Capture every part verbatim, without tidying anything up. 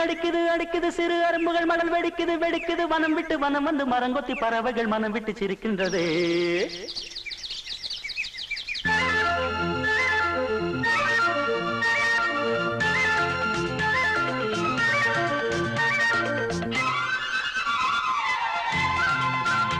मनम மண்மணக்குதம்மா கலையழகினில் மனம் கரையுது கரையுது கண்மயங்குதம்மா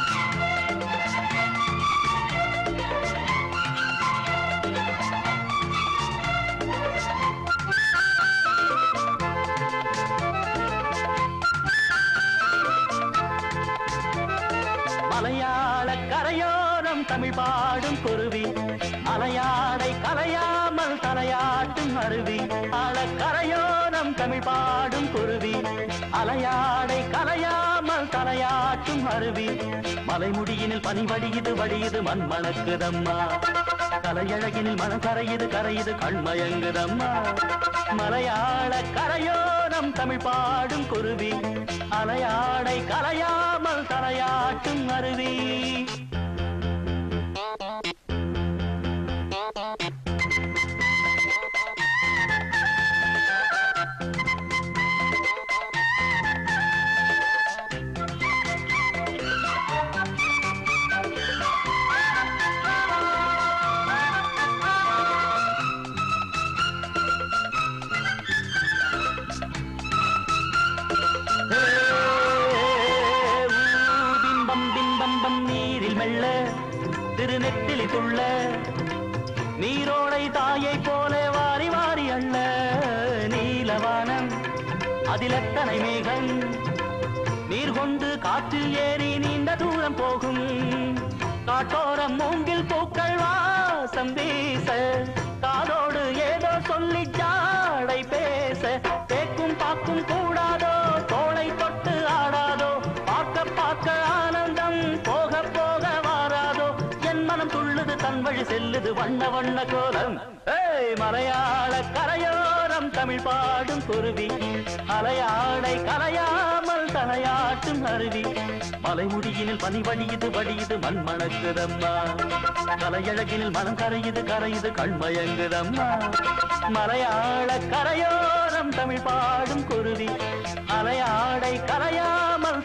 மலையாள கரையோரம் தமிழ் பாடும் குருவி அலையாடை கலையாமல் தலையாட்டும் அருவி மலையாள கரையோரம் தமிழ் பாடும் குருவி அலையாடை கலையாமல் தலையாட்டும் அருவி மலைமுடியினில் பனி வழியுது வழியுது மண் மணக்குதம்மா கலையழகினில் மனம் கரையுது கரையுது கண்மயங்குதம்மா மலையாள கரையோரம் தமிழ் பாடும் குருவி அலையாடை கலையாமல் தலையாட்டும் அருவி செல்லுது வண்ண வண்ண கோலம் ஏய் மலையாள கரையோரம் தமிழ் பாடும் குருவி அலையாடை கரையாமல் தலையாட்டும் அருவி மலையாள கரையோரம் தமிழ் பாடும் குருவி அலையாடை கரையாமல்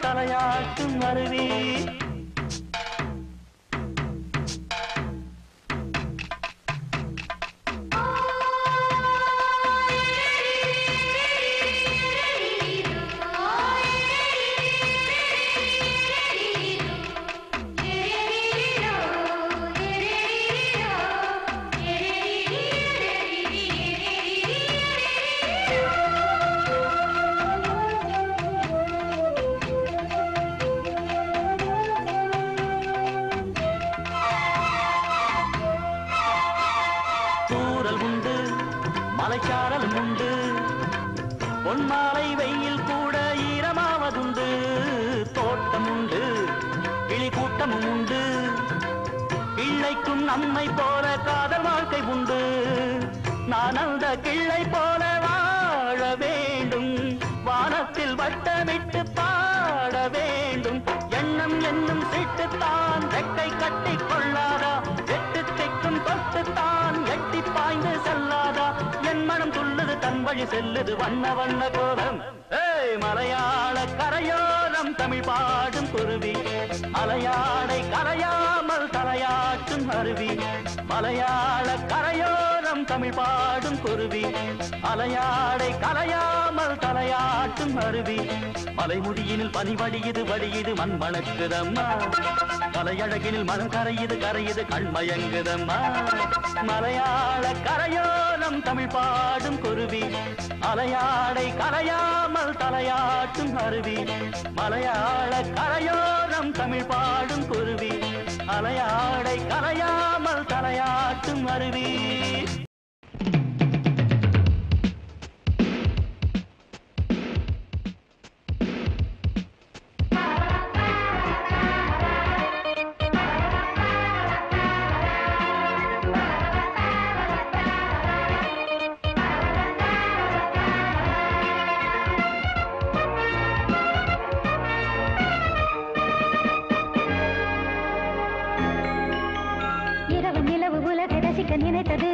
தலையாட்டும் அருவி மலைமுடியினில் பனி வடியுது வடியுது மண் மணக்குதம்மா கலையழகினில் மனம் கரையுது கரையுது கண்மயங்குதம்மா மலையாள கரையோரம் தமிழ் பாடும் குருவி அலையாடை கரையாமல் தலையாட்டும் அருவி மலையாள கரையோரம் தமிழ் பாடும் குருவி அலையாடை கரையாமல் தலையாட்டும் அருவி निनेतदु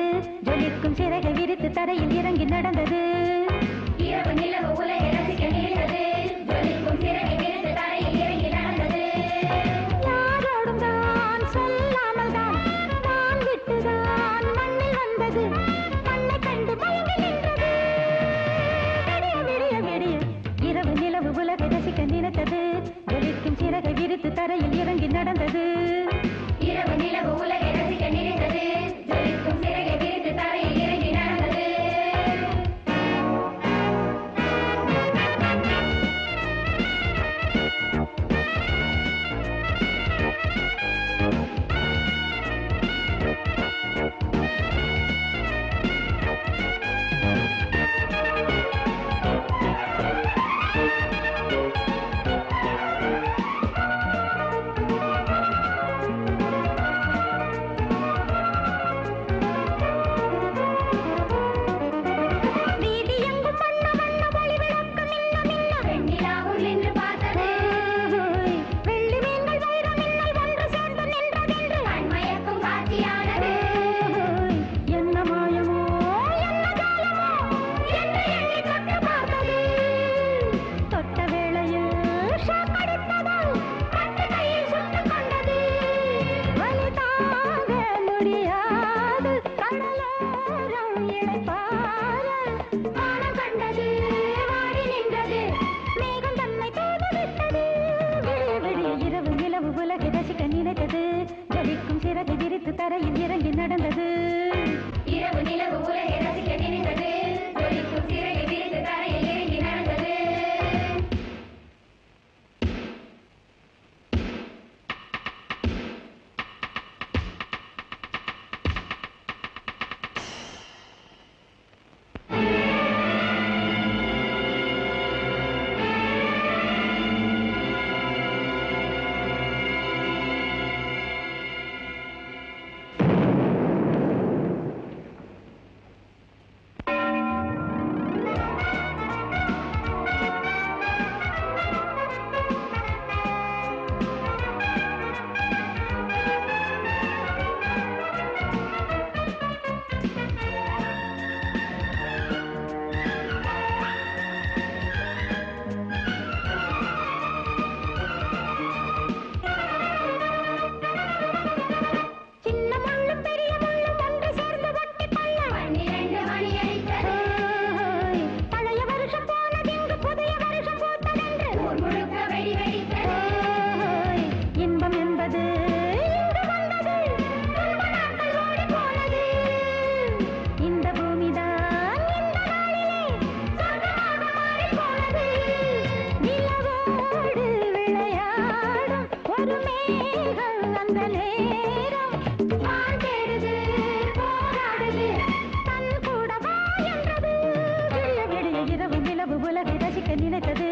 நினைத்தது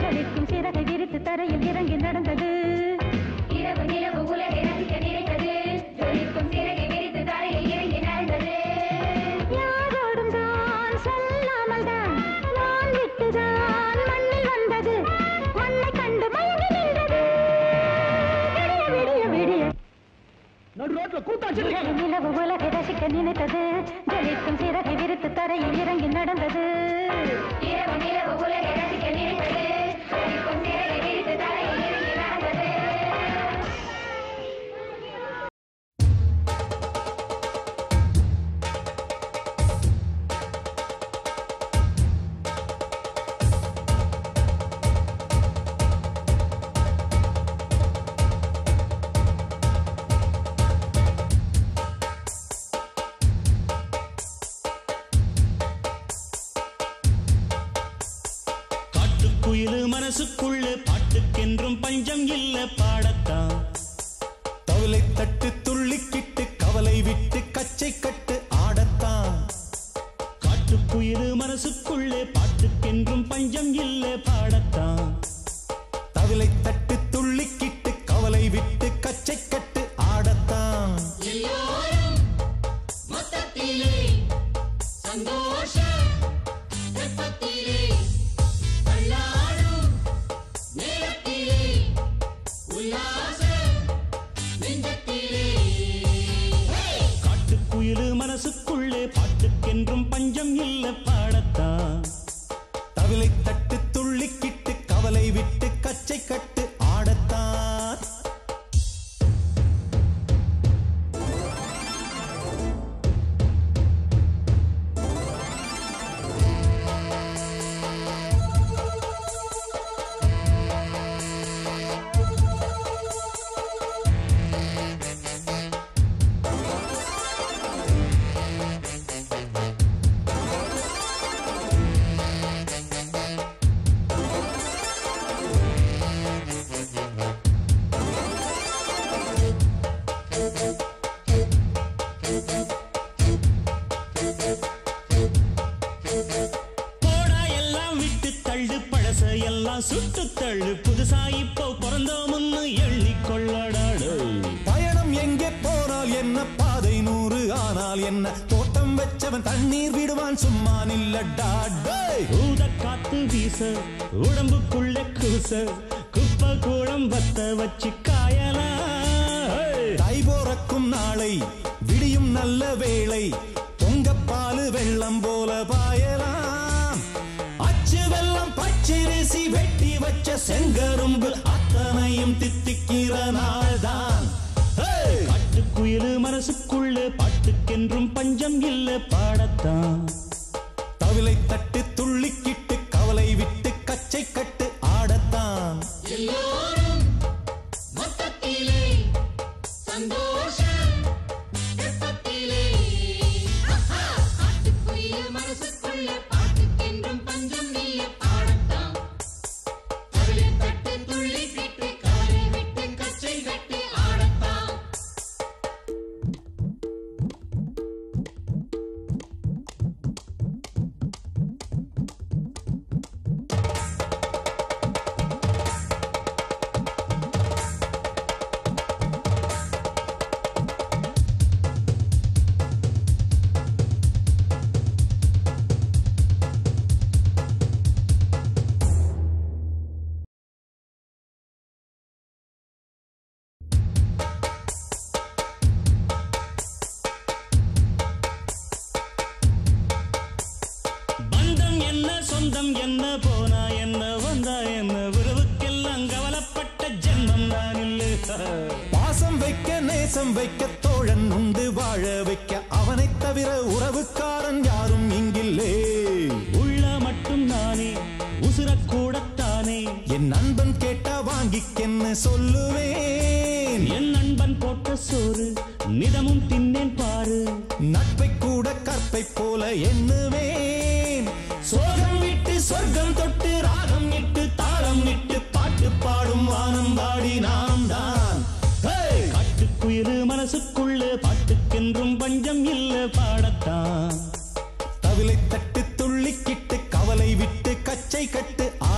கடிக்கும் சிறகை விரித்து தரையில் இறங்கி நடந்தது இரவு நிலவு உலகை ரசிக்க நினைத்தது கடிக்கும் சிறகை விரித்து தரையில் இறங்கி நடந்தது யாரோடும் தான் சொல்லாமல் தான் நான் விட்டுதான் மண்ணில் வந்தது மண்ணை கண்டு மயங்கி நின்றது விடிய விடிய விடிய நான் ரோட்ல கூத்தாச்சு இரவு நிலவு உலகை ரசிக்க நினைத்தது கடிக்கும் சிறகை விரித்து தரையில் இறங்கி நடந்தது இரவு நிலவு உலகை ரசிக்க நினைத்தது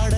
ஆட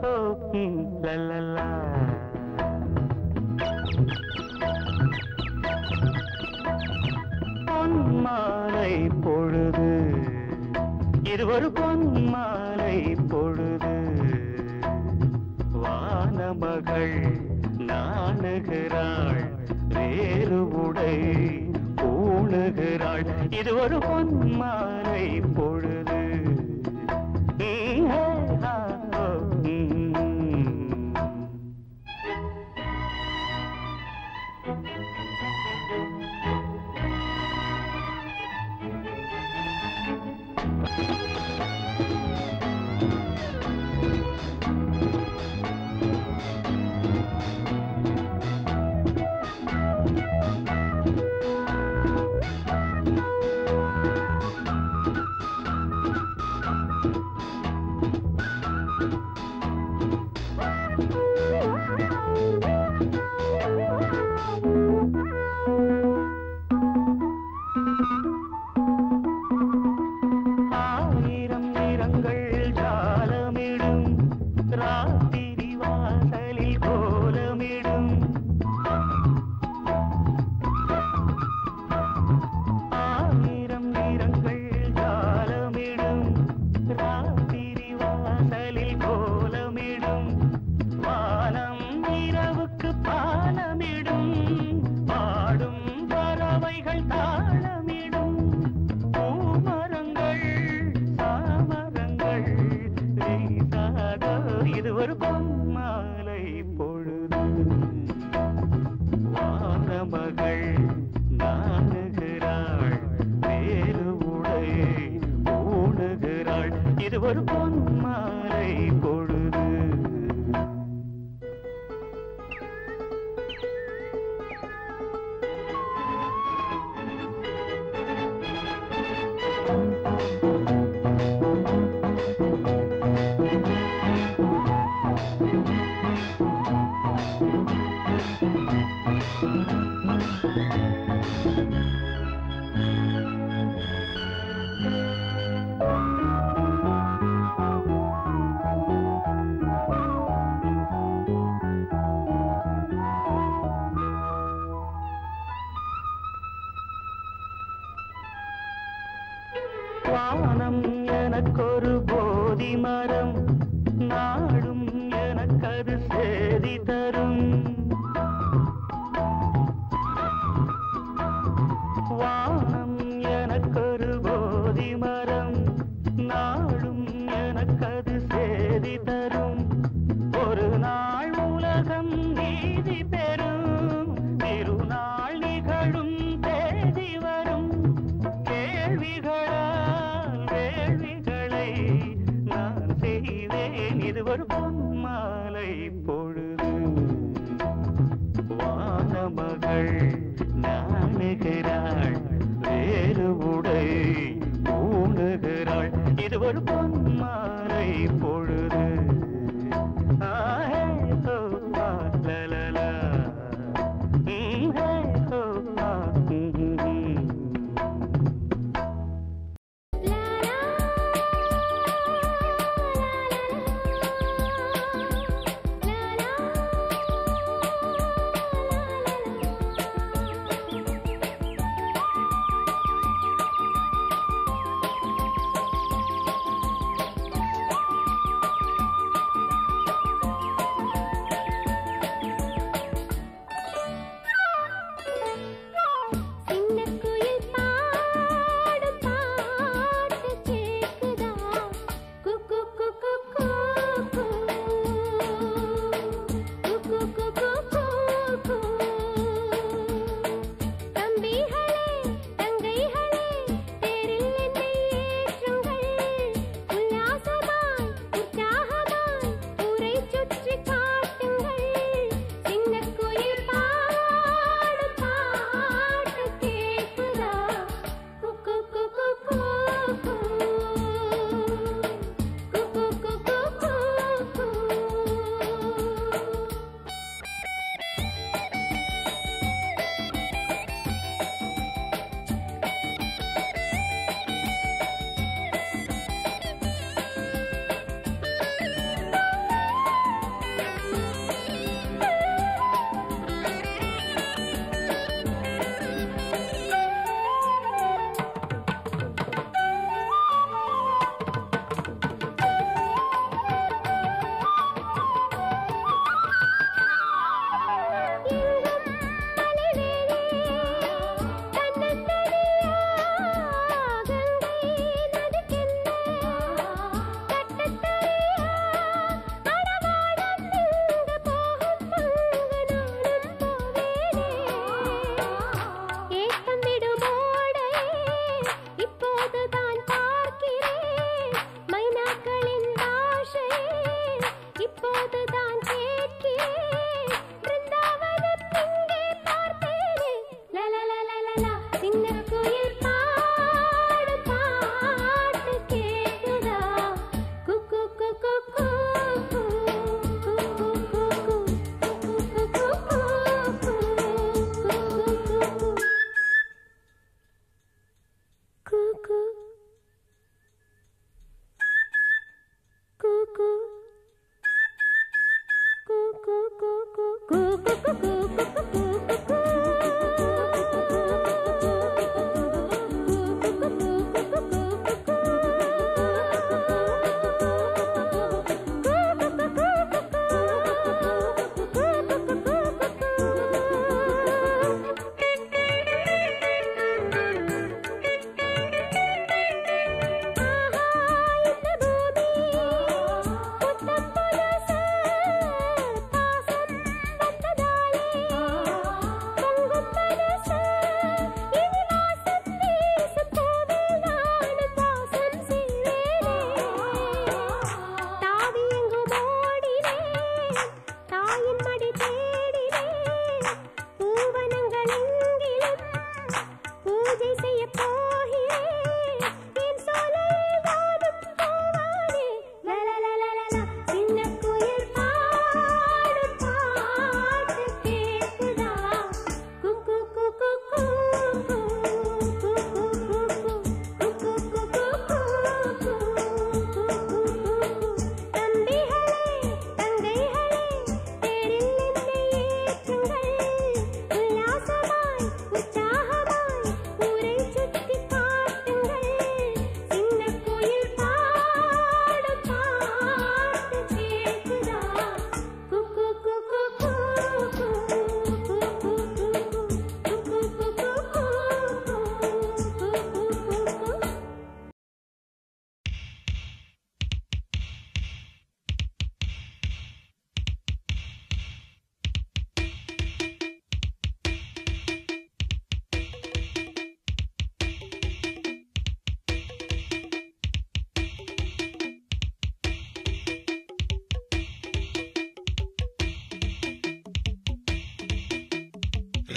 आंखों की ललला। பொன்மாலை பொழுது இருவர் பொன்மாலை பொழுது வானமகள் நாணுகிறாள் வேறு உடை பூணுகிறாள் இருவர் பொன்மாலை பொழுது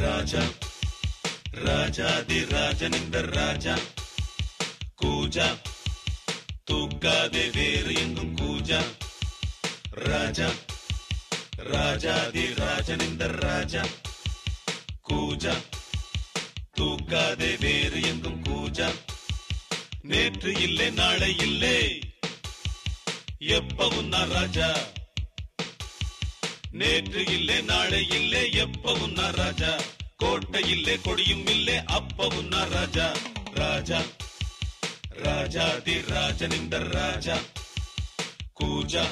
राजा, राजाधिराजनिंदर राजा கூஜா தூக்காதே வேறு எங்கும் கூஜா ராஜா ராஜாதிராஜனிந்தர் ராஜா கூஜா தூக்காதே வேறு எங்கும் கூஜா நேற்று இல்லை நாளை இல்லை எப்பவும் நான் ராஜா நேற்று இல்லை நாளை இல்லை எப்பவும் நான் ராஜா கோட்டை இல்லை கொடியும் இல்லை அப்பவும் நான் ராஜா ராஜா ராஜாதிராஜனிந்தர் ராஜா கூஜா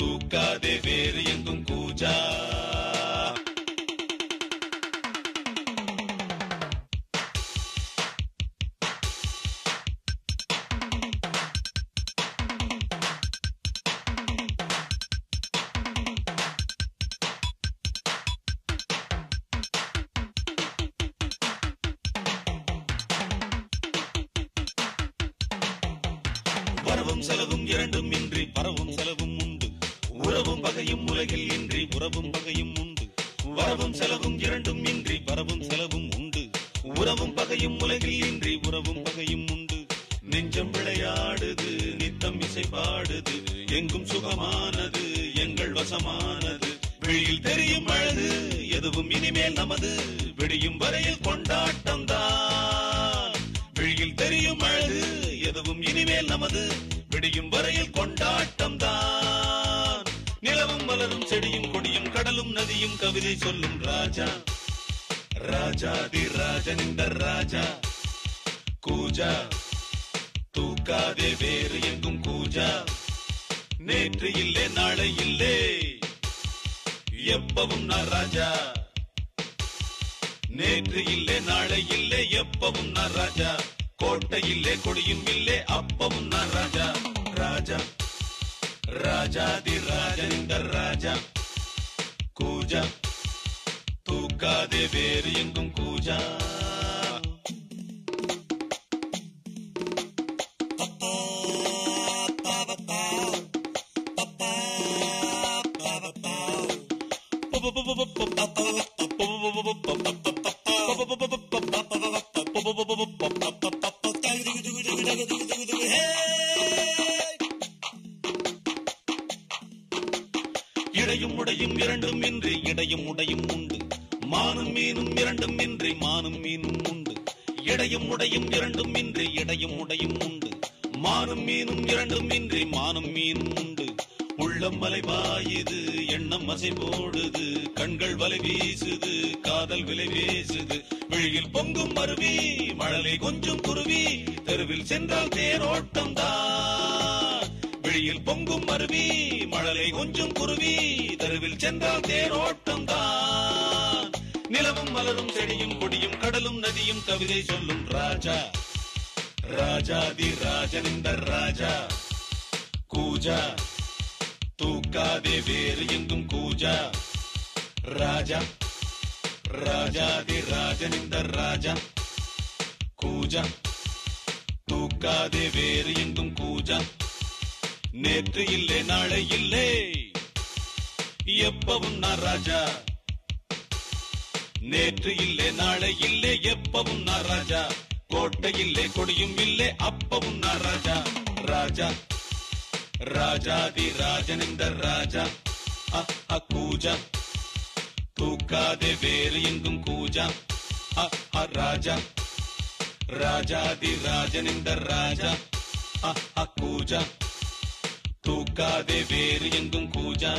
தூக்காதே வேறு எங்கும் கூஜா செலவும் இரண்டும் இன்றி பரவும் செலவும் உண்டு உறவும் பகையும் உலகில் இன்றி உறவும் பகையும் உண்டு வரவும் செலவும் இரண்டும் இன்றி பரவும் செலவும் உண்டு உறவும் பகையும் உலகில் இன்றி உறவும் பகையும் உண்டு நெஞ்சம் விளையாடுது நித்தம் இசை பாடுது எங்கும் சுகமானது எங்கள் வசமானது வெளியில் தெரியும் அழகு எதுவும் இனிமேல் நமது விடியும் வரையில் கொண்டாட்டம் தான் வெளியில் தெரியும் அழகு எதுவும் இனிமேல் நமது விடியும் வரையில் கொண்டாட்டம் தான் நிலவும் மலரும் செடியும் கொடியும் கடலும் நதியும் கவிதை சொல்லும் ராஜா ராஜாதிராஜனிந்தர் ராஜா கூஜா தூக்காதே வேறு எங்கும் கூஜா நேற்று இல்லை நாளை இல்லை எப்பவும் நான் ராஜா நேற்று இல்லை நாளை இல்லை எப்பவும் நான் ராஜா கோட்டை இல்லை கொடியும் இல்லை அப்பவும் நான் ராஜா ராஜா ராஜாதிராஜனிந்தர் ராஜா கூஜா தூக்காதே வேறு எங்கும் கூஜா இடையும் உடையும் இரண்டும் இன்றி இடையும் உடையும் உண்டு மானும் மீனும் இரண்டும் இன்றி மானும் மீனும் உண்டு இடையும் உடையும் இரண்டும் இன்றி இடையும் உடையும் உண்டு மானும் மீனும் இரண்டும் இன்றி மானும் மீனும் உண்டு உள்ளம் வலைவாயுது எண்ணம் அசை போடுது கண்கள் வலை வீசுது காதல் விலை வீசுது விழியில் பொங்கும் மருவி மழலை கொஞ்சம் குருவி தெருவில் சென்றால் தேரோட்டம் தான் விழியில் பொங்கும் மருவி மழலை கொஞ்சம் குருவி தெருவில் சென்றால் தேரோட்டம் தான் நிலவும் மலரும் செடியும் கொடியும் கடலும் நதியும் கவிதை சொல்லும் ராஜா ராஜாதிராஜனிந்தர் ராஜா கூஜா தூக்காதே வேறு எங்கும் கூஜா ராஜா ராஜாதிராஜனிந்தர் ராஜா கூஜா தூக்காதே வேறு எங்கும் கூஜா நேற்று இல்லை நாளை இல்லை எப்பவும் நான் ராஜா நேற்று இல்லை நாளை இல்லை எப்பவும் நான் ராஜா கோட்டை இல்லை கொடியும் இல்லை அப்பவும் நான் ராஜா ராஜா ராஜாதிராஜனிந்தர் ராஜா அஹ கூஜா தூக்காதே வேறு எங்கும் கூஜா அஹ ராஜா ராஜாதிராஜனிந்தர் ராஜா அஹ கூஜா தூக்காதே வேறு எங்கும் கூஜா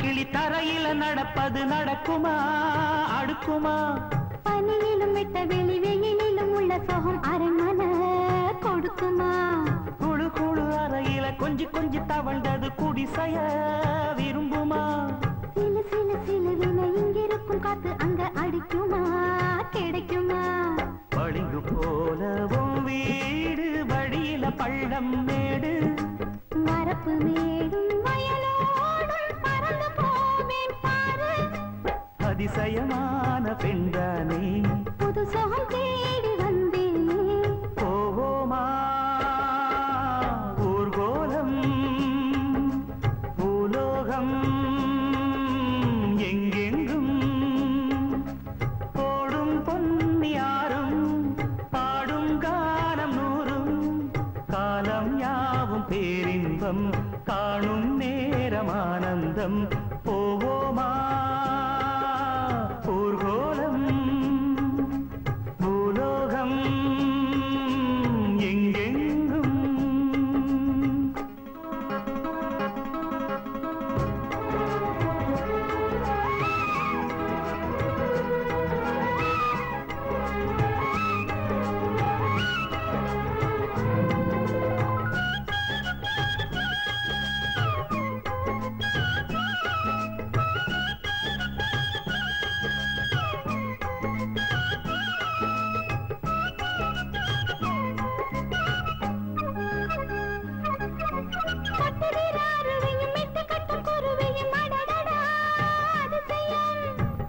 கிளி தரையில நடப்பது நடக்குமா அடுக்குமா பனியிலும் விட்ட வெளி வெளியிலும் உள்ள சோகம் அரண்மனை கொடுக்குமா குழு குழு அறையில கொஞ்சி கொஞ்சி தவழ்ந்தது குடிசைய விரும்புமா சில சில சில வினை இங்கிருக்கும் காத்து அங்க அடிக்குமா கிடைக்குமா பளிங்கு போல உன் வீடு வழியில பள்ளம் மேடு மரப்பு மேடும் அதிசயமான பெண்தானே புது சோகம் தேடி வந்தேன் போவோமா ஊர்கோலம் பூலோகம் எங்கெங்கும் போடும் பொன்னியாரும் பாடும் காலம் நூறும் காலம் யாவும் பேரின்பம் காணும் நேரம் ஆனந்தம் போவோமா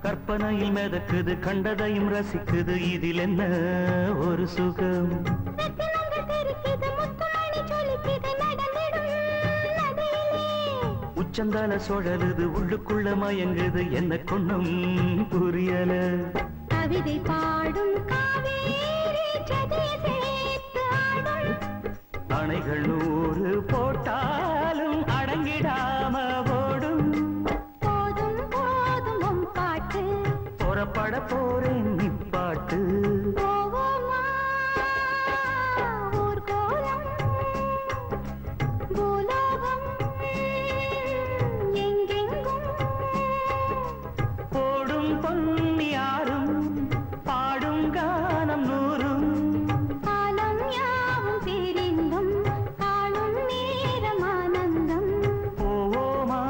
கற்பனையில் மிதக்குது கண்டதையும் ரசிக்குது இதில் என்ன ஒரு சுகம் உச்சந்தால சுழலுது உள்ளுக்குள்ள மயங்குது என்ன கொண்ணும் புரியல கவிதை பாடும் அணைகள் நூறு போட்டாலும் அடங்கிடாம ஓடும் பட போறேன் நிப்பாட்டு போவோமா ஊர்கோலம் பூலோகம் எங்கெங்கும் போடும் பொன்னியாரும் பாடும் கானம் நூறும் காலம் யாவும் தெரிந்தும் காணும் நேரம் ஆனந்தம் போவோமா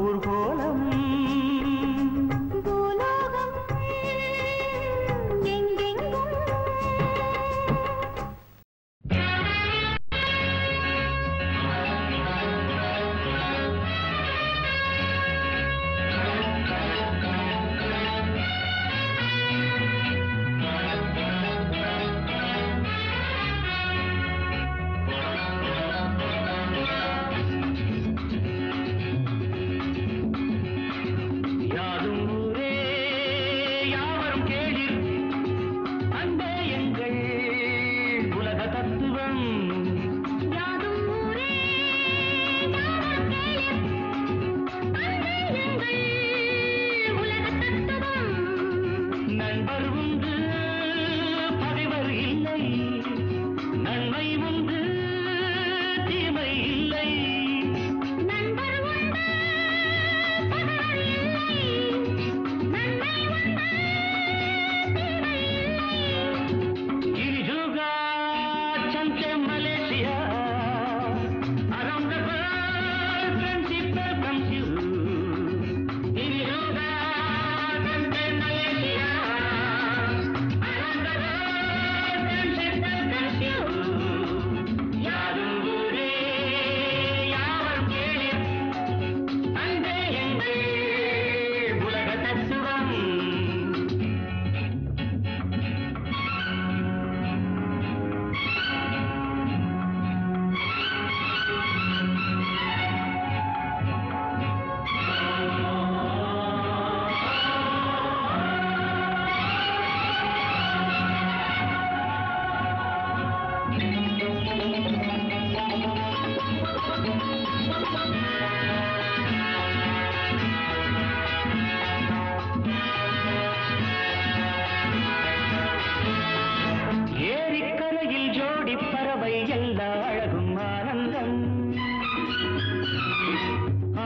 ஊர்கோலம்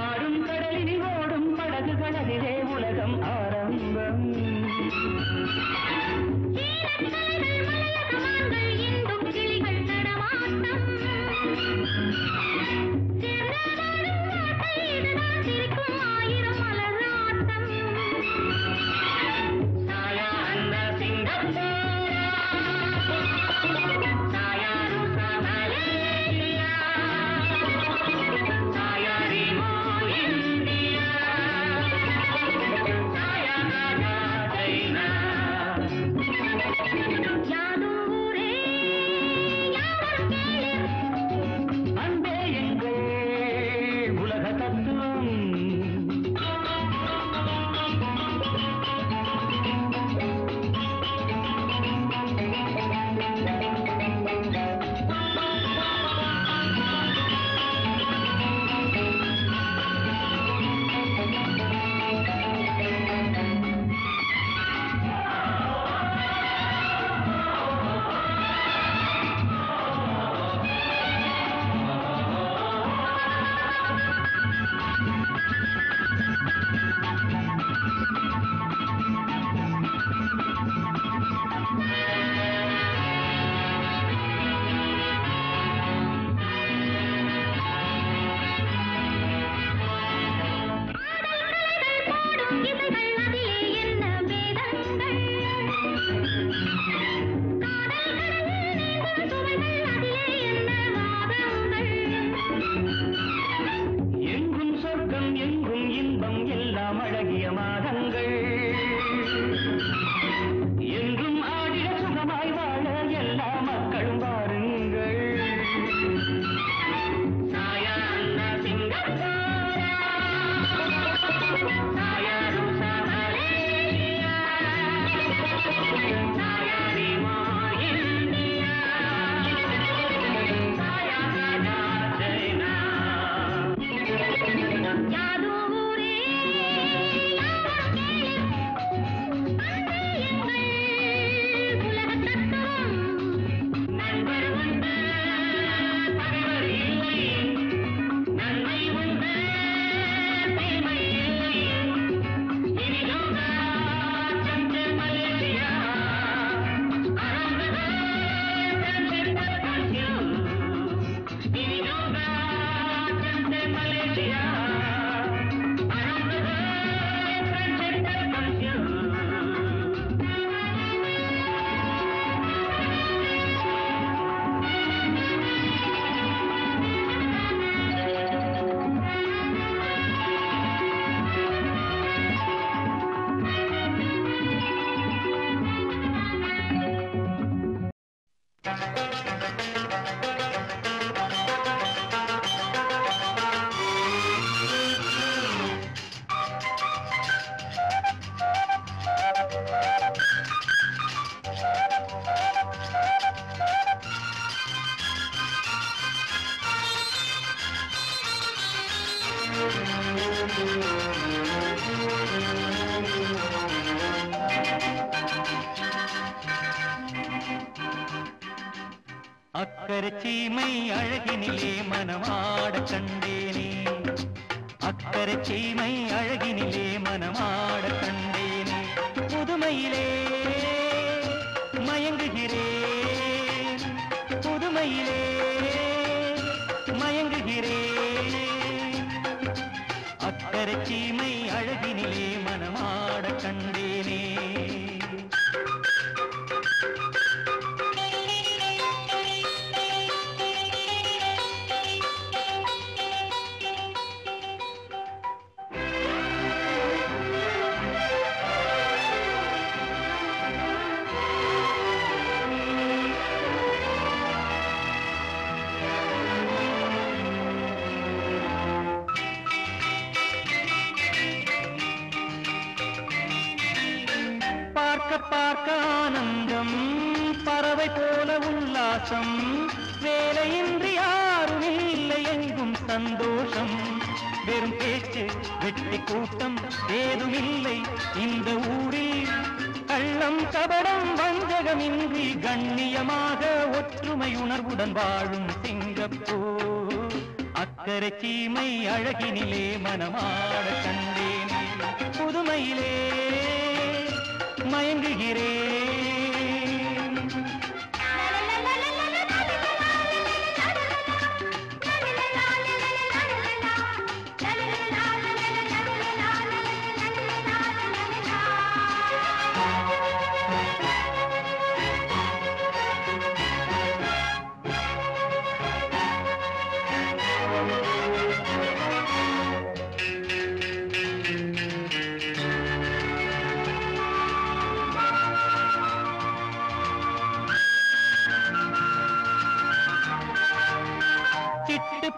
I அக்கரச்சீமை அழகினிலே மனமாட கண்டேனே அக்கரச்சீமை அழகினிலே மனமாட கண்டேனே புதுமையிலே மயங்குகிறேன் புதுமையிலே மயங்குகிறேன் அக்கரச்சீமை அழகினிலே மனமாட கண்டேனே அக்கரச்சீமை அழகினிலே மனமாட கண்டேனே புதுமையிலே மயங்குகிறேன்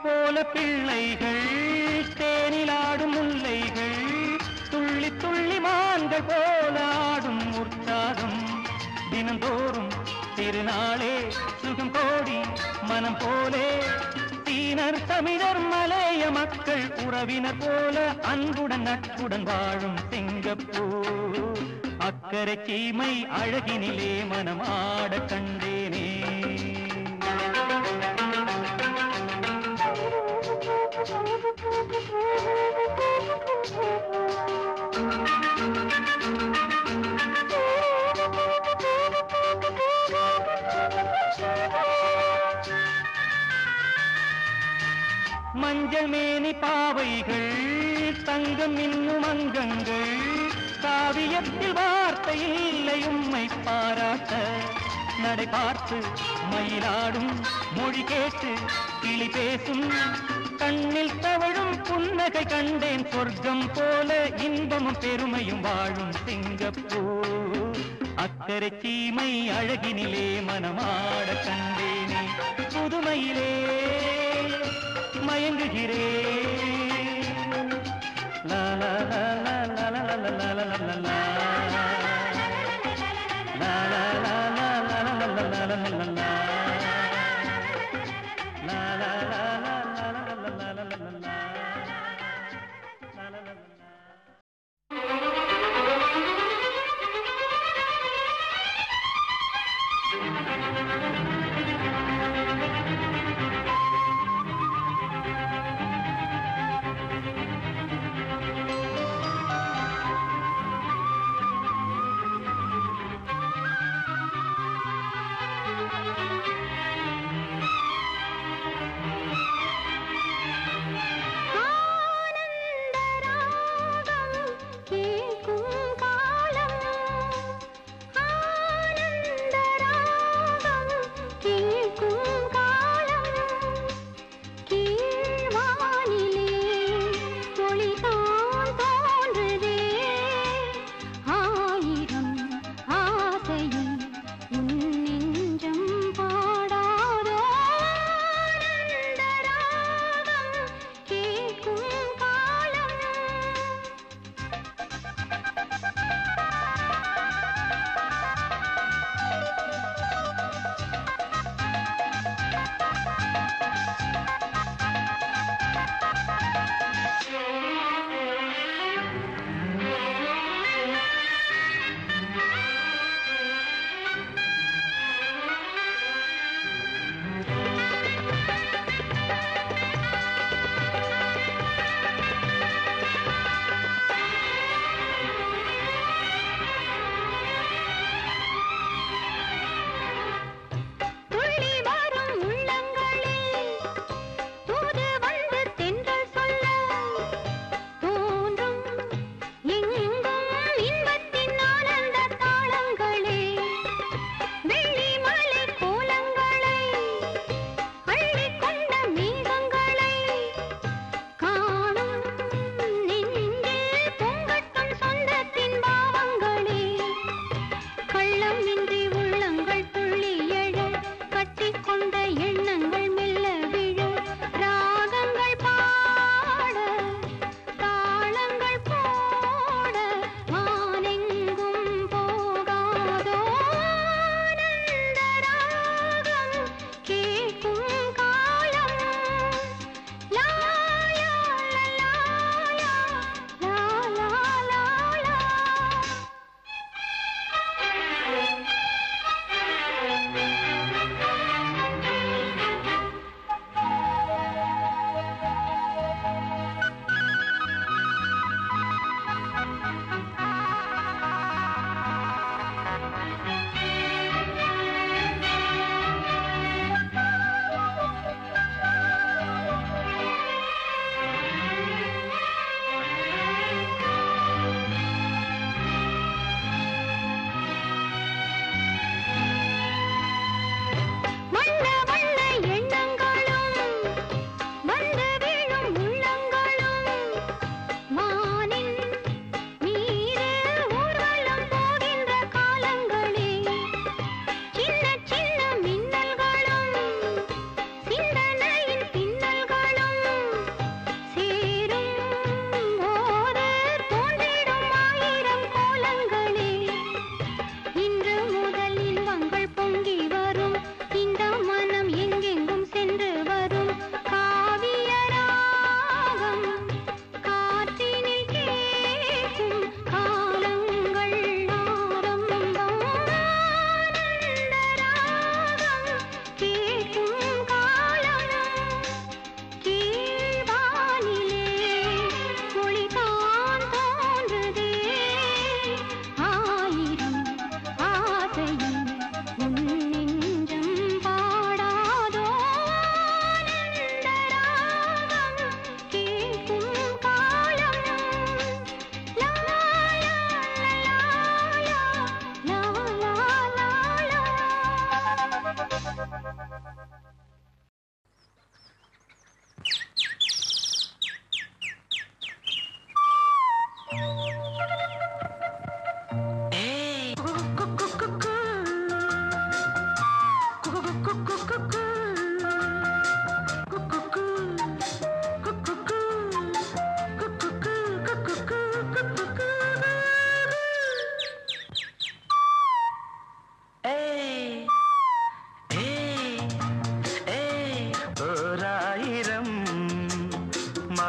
போல பிள்ளைகள் தேனிலாடும் முல்லைகள் துள்ளி துள்ளி மான்கள் போலாடும் உற்சாகம் தினந்தோறும் திருநாளே சுகம் கோடி மனம் போலே தீனர் தமிழர் மலைய மக்கள் உறவினர் போல அன்புடன் நட்புடன் வாழும் சிங்கப்பூர் அக்கரச்சீமை அழகினிலே மனமாட கண்டேனே மஞ்சள் மேனி பாவைகள் தங்கம் இன்னும் அங்கங்கள் காவியத்தில் வார்த்தை இல்லை உம்மை பாராட்ட நடை பார்த்து மயிலாடும் மொழி கேட்டு கிளி பேசும் கண்ணில் தவழும் புன்னகை கண்டேன் சொர்க்கம் போல இன்பமும் பெருமையும் வாழும் சிங்கப்பூர் அக்கரச்சீமை அழகினிலே மனமாட கண்டேனே புதுமையிலே மயங்குகிறேன் லா லா லா லா லா லா லா லா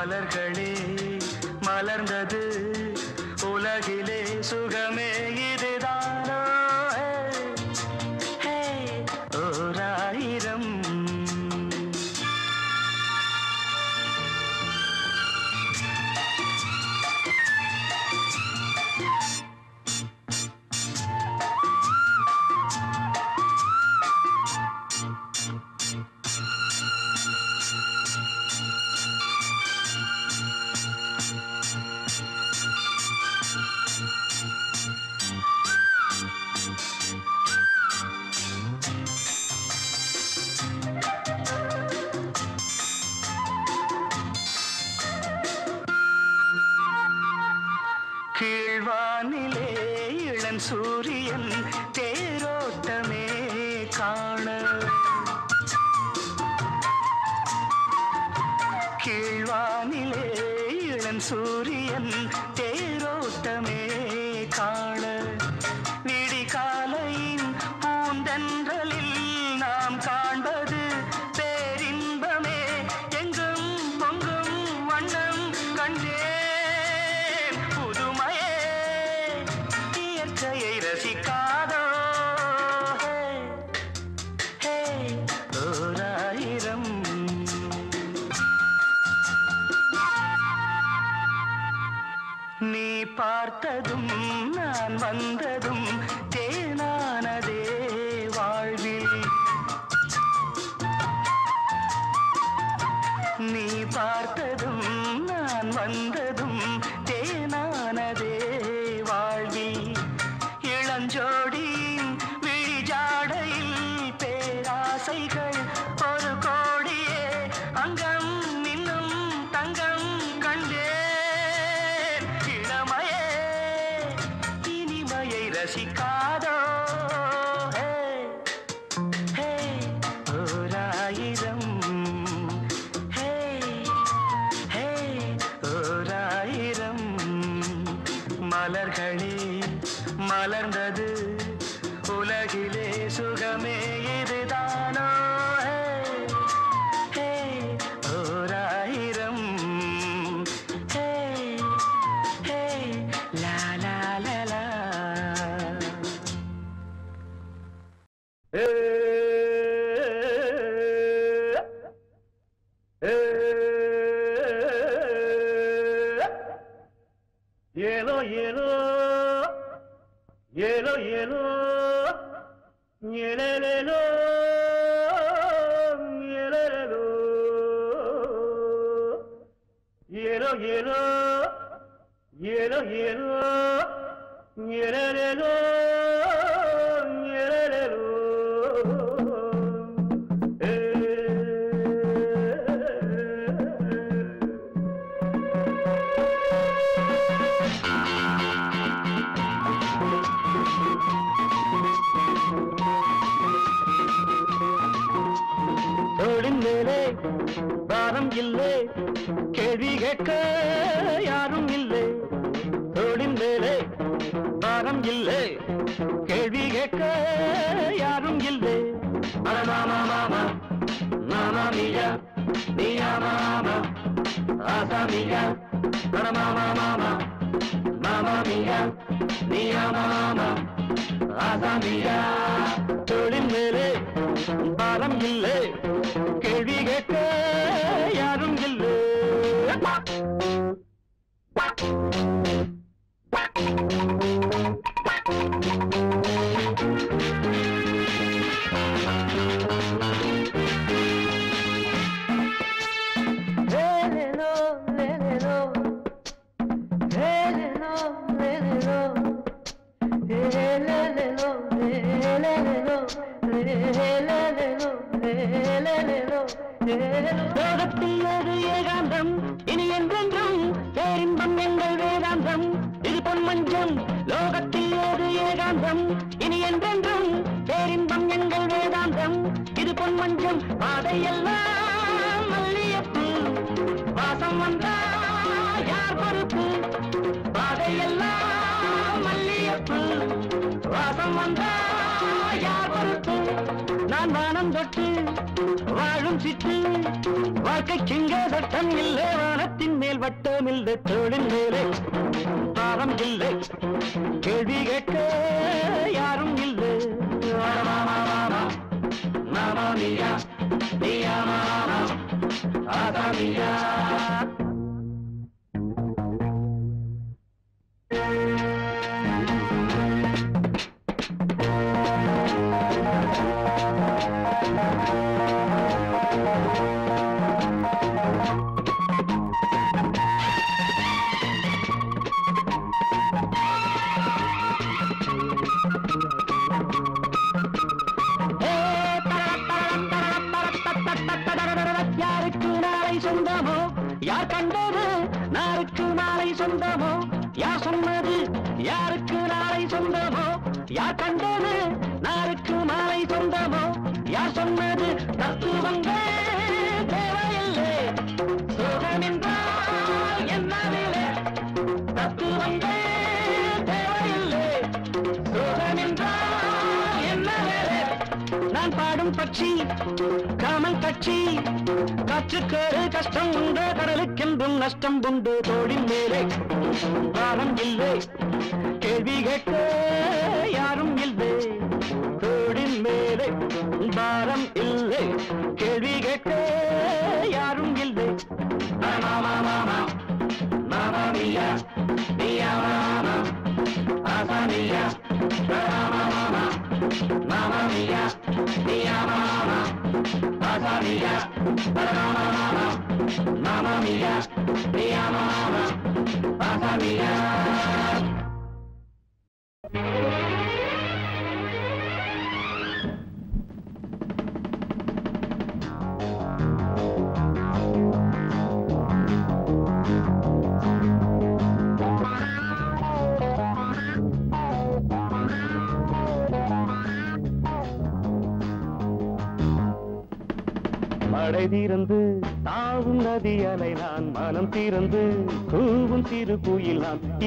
மலர்களே மலர்ந்தது உலகிலே சுகமே இதுதானோ ஹே ஓராயிரம் கீழ்வானிலே இளம் சூரியன் தேரோட்டமே காண கீழ்வானிலே இளம் சூரியன் தேரோட்டமே காண விடிகாலையின் பூந்தென்றலில் நாம் காண்பது பேரின்பமே எங்கும் பொங்கும் வண்ணம் கண்டே நீ பார்த்ததும் நான் வந்ததும் தேனானதே வாழ்வில் நீ பார்த்ததும் நான் வந்ததும் தேனானதே வாழ்வில் இளஞ்சோடியின் விழிஜாடையில் பேராசைகள் ஒரு கோடியே அங்கம் இன்னும் தங்கம் கண்டே ரசிக்காதோ ஹே ஹே ஓராயிரம் ஹே ஹே ஓராயிரம் மலர்களே மலர்ந்தது உலகிலே சுகமே இதுதானோ ஹே ஹே ஓராயிரம் ஹே ஹே லா லா லா லா ஏனோ ஏனோ ஏனோ ஏனோ ஏலேலேலோ ஏலேலேலோ ஏனோ ஏனோ ஏனோ ஏனோ ஏலேலேலோ ஏலேலேலோ வாரம் இல்லை கேள்வி கேட்க யாரும் இல்லை தொழில் வேலை வாரம் இல்லை கேள்வி கேட்க யாரும் இல்லை மாமா மாமா மாமா மியா மியா மாமா ஆசா மியா மாமா மாமா மாமா மியா மியா மாமா ஆசா மியா தொழில் வேலை வாரம் இல்லை கேள்வி கேட்க யாரும் இல்லை லோகத்தில் ஒரு ஏகாந்தம் இனி என்றென்றும் பேரின்பம் எங்கள் வேதாந்தம் இது பொன் மஞ்சம் லோகத்தில் ஒரு ஏகாந்தம் இனி என்றென்றும் பேரின்பம் எங்கள் வேதாந்தம் இது பொன் மஞ்சம் பாதையெல்லாம் மல்லியப்பு வாசம் வந்தா யார் பொறுப்பு பாதையெல்லாம் மல்லியப்பு வாசம் வந்தா யார் பொறுப்பு நான் வானந்த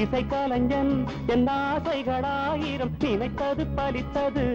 இசைக்கலைஞன் என் ஆசைகளாயிரம் நினைத்தது பலித்தது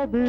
Bye.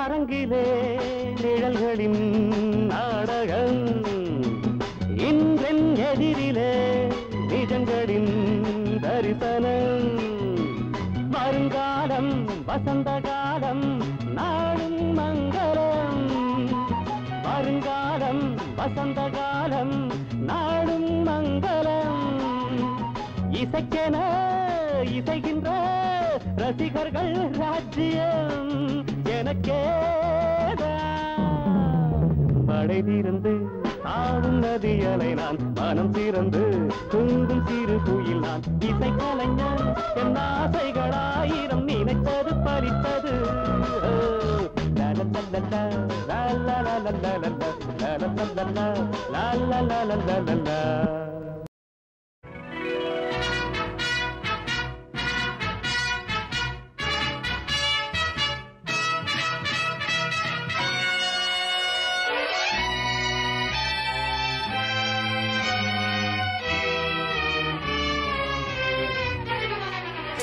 அரங்கிலே நிழல்களின் நாடகம் இன்றென் எதிரிலே நிஜங்களின் தரிசனம் வருங்காலம் வசந்த காலம் நாடும் மங்களம் வருங்காலம் வசந்த காலம் நாடும் மங்களம் இசைக்கென இசைகின்ற ரசிகர்கள் ராஜ்யம் படை தீர்ந்து ஆடும் நதியலை நான் மனம் திறந்து தூங்கும் சிறு குயில் நான் இசை கலைஞன் என் ஆசைகளாயிரம் நினைத்தது பறித்தது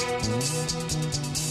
We'll be right back.